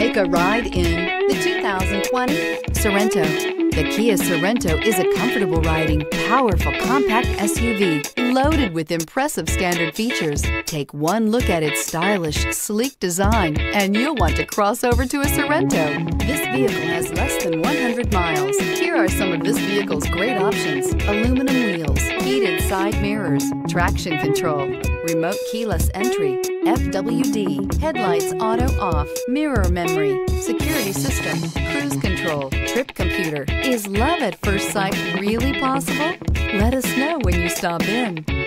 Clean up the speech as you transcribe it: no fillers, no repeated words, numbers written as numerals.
Take a ride in the 2020 Sorento. The Kia Sorento is a comfortable riding, powerful compact SUV loaded with impressive standard features. Take one look at its stylish, sleek design and you'll want to cross over to a Sorento. This vehicle has less than 100 miles. Here are some of this vehicle's great options: aluminum wheels, heated side mirrors, traction control, remote keyless entry, FWD, headlights auto off, mirror memory, security system, cruise control, trip computer. Is love at first sight really possible? Let us know when you stop in.